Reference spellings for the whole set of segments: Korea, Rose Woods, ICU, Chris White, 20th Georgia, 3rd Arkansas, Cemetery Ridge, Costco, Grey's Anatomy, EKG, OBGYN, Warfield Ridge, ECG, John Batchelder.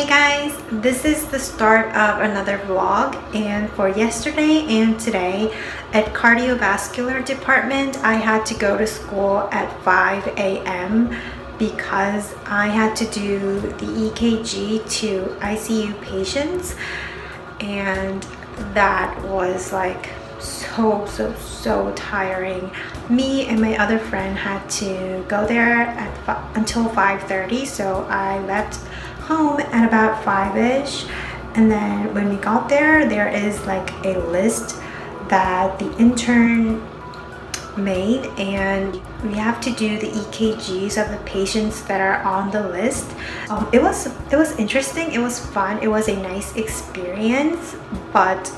Hey guys, this is the start of another vlog, and for yesterday and today at cardiovascular department I had to go to school at 5 a.m. because I had to do the EKG to ICU patients, and that was like so tiring. Me and my other friend had to go there at until 5:30, so I left home at about 5-ish, and then when we got there is like a list that the intern made, and we have to do the EKGs of the patients that are on the list. It was interesting, it was fun, it was a nice experience, but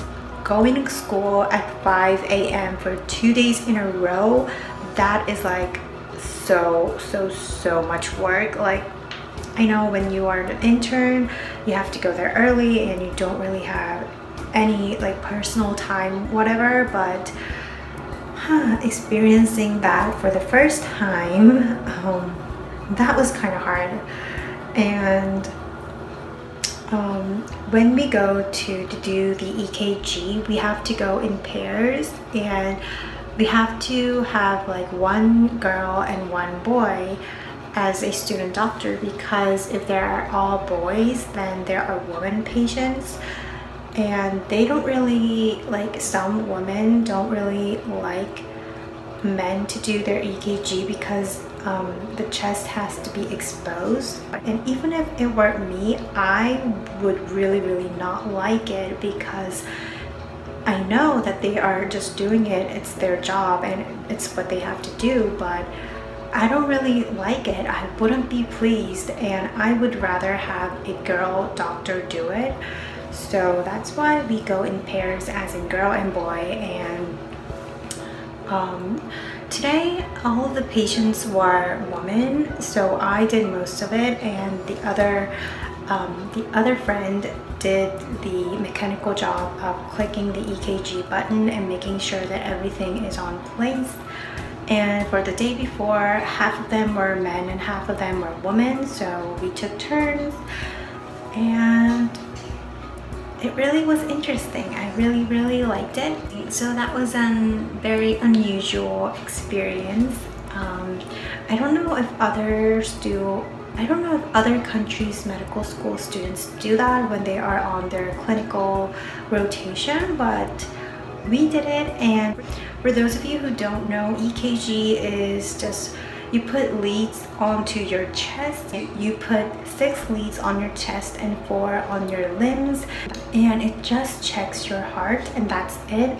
going to school at 5 a.m. for 2 days in a row, that is like so much work. Like, I know when you are an intern you have to go there early and you don't really have any like personal time, whatever, but experiencing that for the first time, that was kind of hard. And when we go to do the EKG, we have to go in pairs, and we have to have like one girl and one boy as a student doctor, because if there are all boys then there are women patients, and they don't really like, some women don't really like men to do their EKG because the chest has to be exposed. And even if it weren't me, I would really not like it, because I know that they are just doing it, it's their job and it's what they have to do, but I don't really like it. I wouldn't be pleased, and I would rather have a girl doctor do it. So that's why we go in pairs, as in girl and boy. And today all of the patients were women, so I did most of it, and the other friend did the mechanical job of clicking the EKG button and making sure that everything is on place. And for the day before, half of them were men and half of them were women, so we took turns, and it really was interesting. I really liked it. So that was a very unusual experience. I don't know if others do. I don't know if other countries' medical school students do that when they are on their clinical rotation, but we did it. And for those of you who don't know, EKG is just, you put leads onto your chest. You put 6 leads on your chest and 4 on your limbs, and it just checks your heart, and that's it.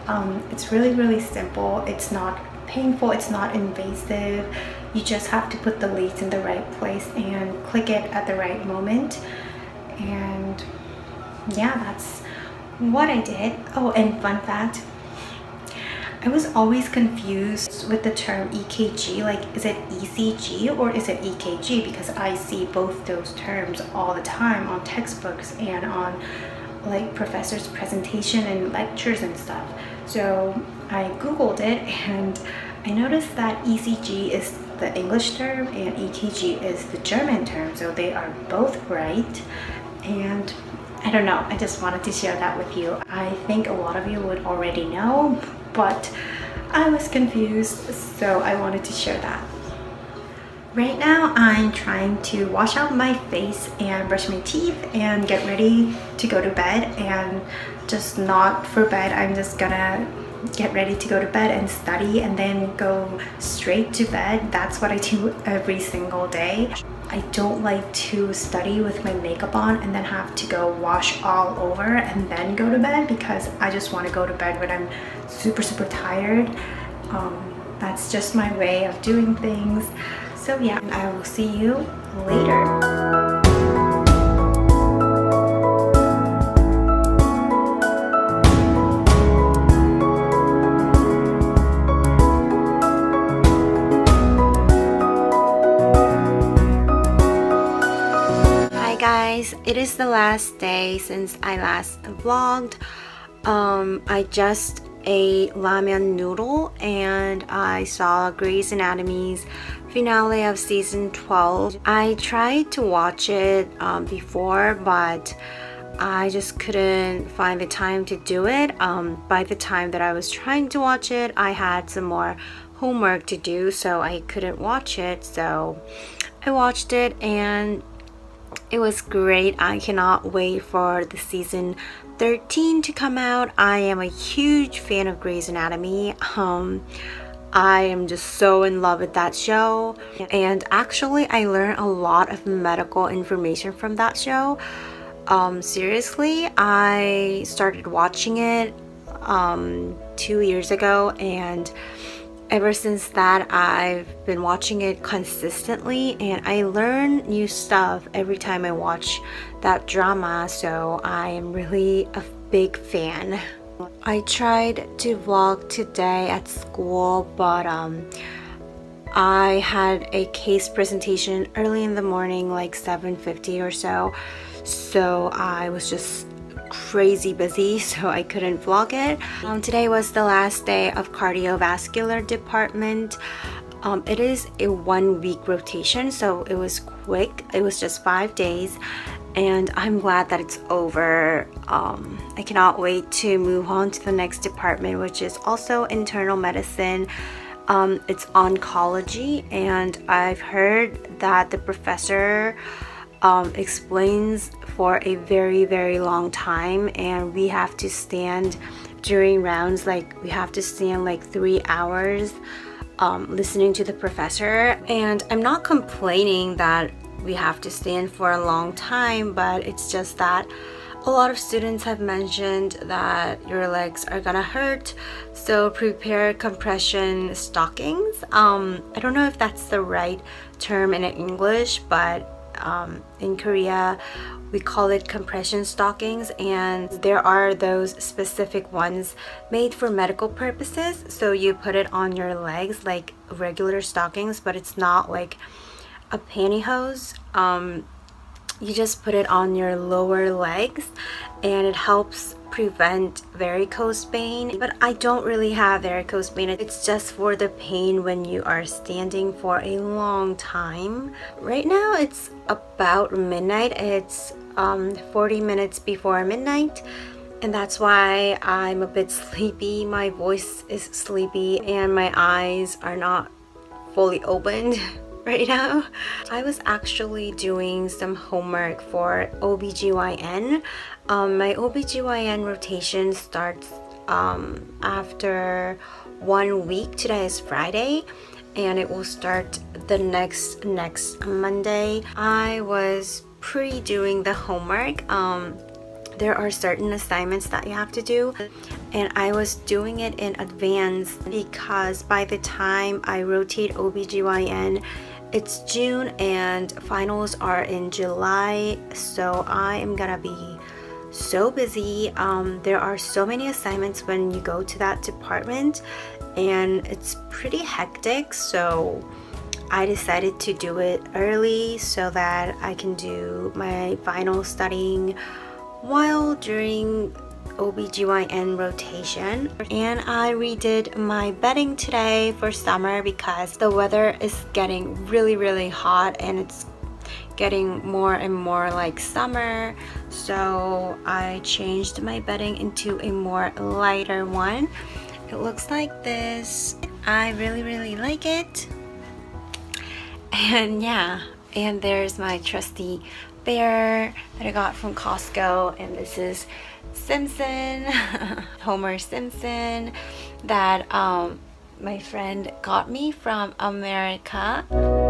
It's really simple. It's not painful, it's not invasive. You just have to put the leads in the right place and click it at the right moment. And yeah, that's what I did. Oh, and fun fact, I was always confused with the term EKG, like, is it ECG or is it EKG? Because I see both those terms all the time on textbooks and on like professors' presentation and lectures and stuff. So I googled it, and I noticed that ECG is the English term and EKG is the German term, so they are both right. And I don't know, I just wanted to share that with you. I think a lot of you would already know, but I was confused, so I wanted to share that. Right now I'm trying to wash out my face and brush my teeth and get ready to go to bed, and just not for bed, I'm just gonna get ready to go to bed and study and then go straight to bed. That's what I do every single day. I don't like to study with my makeup on and then have to go wash all over and then go to bed, because I just want to go to bed when I'm super tired. That's just my way of doing things. So yeah, I will see you later. It is the last day since I last vlogged. I just ate ramen noodle and I saw Grey's Anatomy's finale of season 12. I tried to watch it before, but I just couldn't find the time to do it. By the time that I was trying to watch it, I had some more homework to do, so I couldn't watch it. So I watched it and it was great. I cannot wait for the season 13 to come out. I am a huge fan of Grey's Anatomy. I am just so in love with that show, and actually I learned a lot of medical information from that show. Seriously, I started watching it 2 years ago, and ever since that I've been watching it consistently, and I learn new stuff every time I watch that drama, so I am really a big fan. I tried to vlog today at school, but I had a case presentation early in the morning, like 7:50 or so, so I was just crazy busy, so I couldn't vlog it. Today was the last day of cardiovascular department. It is a 1 week rotation, so it was quick. It was just 5 days, and I'm glad that it's over. I cannot wait to move on to the next department, which is also internal medicine. It's oncology, and I've heard that the professor explains for a very, very long time, and we have to stand during rounds, like we have to stand like 3 hours listening to the professor. And I'm not complaining that we have to stand for a long time, but it's just that a lot of students have mentioned that your legs are gonna hurt, so prepare compression stockings. I don't know if that's the right term in English, but in Korea we call it compression stockings, and there are those specific ones made for medical purposes, so you put it on your legs like regular stockings, but it's not like a pantyhose. You just put it on your lower legs, and it helps prevent varicose pain. But I don't really have varicose pain. It's just for the pain when you are standing for a long time. Right now it's about midnight. It's 40 minutes before midnight, and that's why I'm a bit sleepy. My voice is sleepy and my eyes are not fully opened right now. I was actually doing some homework for OBGYN. My OBGYN rotation starts after 1 week. Today is Friday, and it will start the next Monday. I was pre-doing the homework. There are certain assignments that you have to do, and I was doing it in advance because by the time I rotate OBGYN, it's June and finals are in July, so I am gonna be so busy. There are so many assignments when you go to that department, and it's pretty hectic, so I decided to do it early so that I can do my final studying while during OBGYN rotation. And I redid my bedding today for summer because the weather is getting really, really hot, and it's getting more and more like summer, so I changed my bedding into a more lighter one. It looks like this. I really, really like it. And yeah, and there's my trusty bear that I got from Costco, and this is Simpson, Homer Simpson, that my friend got me from America.